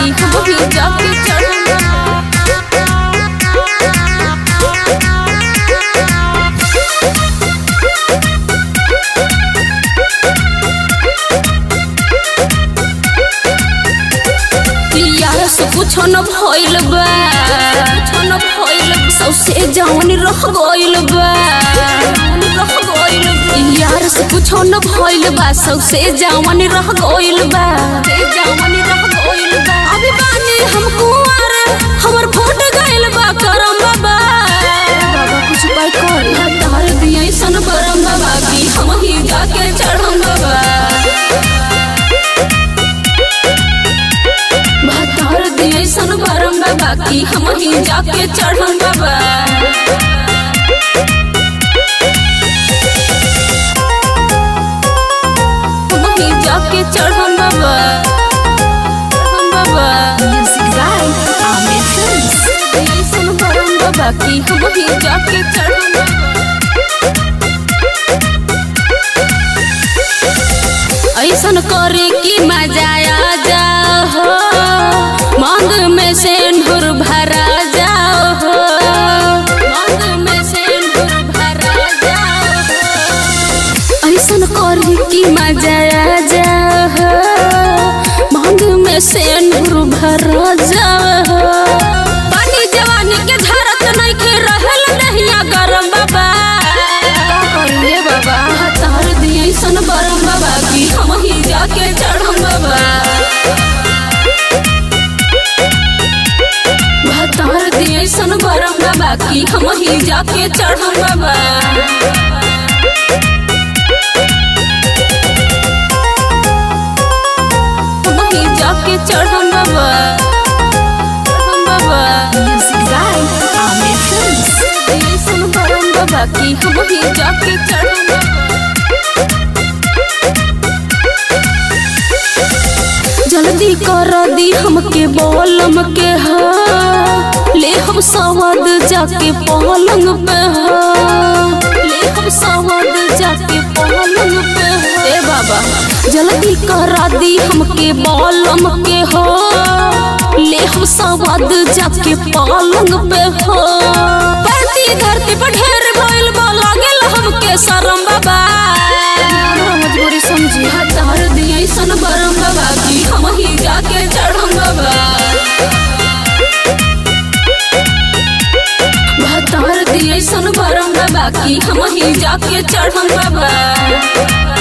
कि हम भी जब चढ़ना कुछो न भइल बा सौसे जौन रह गइल बा यार से कुछो न भइल बा सौसे जौन रह गइल बा अभी बानी हम कुंवर हमर फट गइल बा करम बाबा कुछ पाई कर ना तार दियै सन बरम बाबा की हम ही जाके चढ़म बाबा सन भरम बाबा की हम ही जाके चढ़म बाबा। हम ही जाके चढ़म बाबा। Music by Aamir films. सन भरम बाबा की हम ही जाके चढ़म बाबा। ऐसन करे की मजा आ जा हो मांग में से ढूर भरा जाओ हो मांग में से ढूर भरा जाओ हो ऐसन करी की मजा आ जाओ हो मांग में से ढूर भरा जाओ हो पानी जवानी के धारत नहीं के रहल नहीं गरम बाबा का करिए बाबा तार दिए सन बरम बाबा की हम ही जाके चढ़म बाबा सन भरम बाबा की हम ही जाके चढ़म बाबा। हम ही जाके चढ़म बाबा। म्यूजिक गाय आमिर फिल्म्स। सन भरम बाबा की हम ही जाके चढ़म बाबा। जल्दी कर दी हमके बोलम के हा ले हम सवाद जाके पलंग पे हो ले हम सवाद जाके पलंग पे हो ए बाबा जल्दी करा दी हमके बलम के हो ले हम सवाद जाके पलंग पे हो परती धरती पर ढेर भइल बा लागल हमके शरम बाबा मजबूरी समझी हतार दिए सन बरम बाबा की हम ही जाके चढ़म बाबा तार दिए सन भरम बाबा की हम ही जाके चढ़म बाबा।